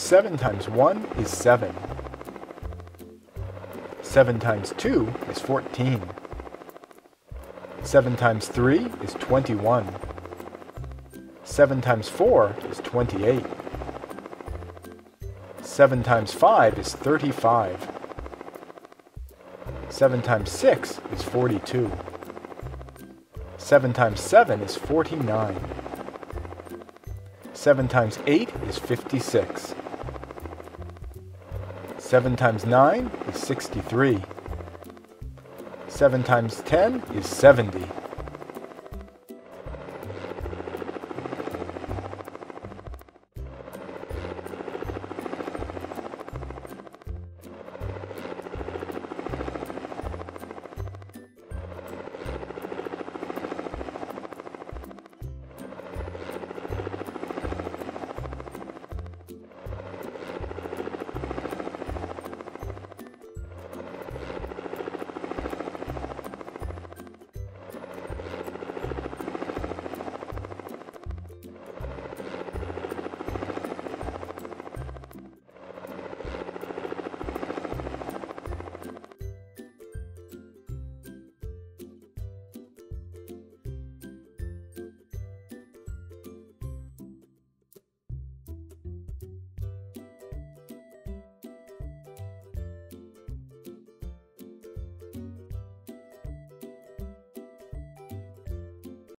7 times 1 is 7. 7 times 2 is 14. 7 times 3 is 21. 7 times 4 is 28. 7 times 5 is 35. 7 times 6 is 42. 7 times 7 is 49. 7 times 8 is 56. 7 times 9 is 63. 7 times 10 is 70.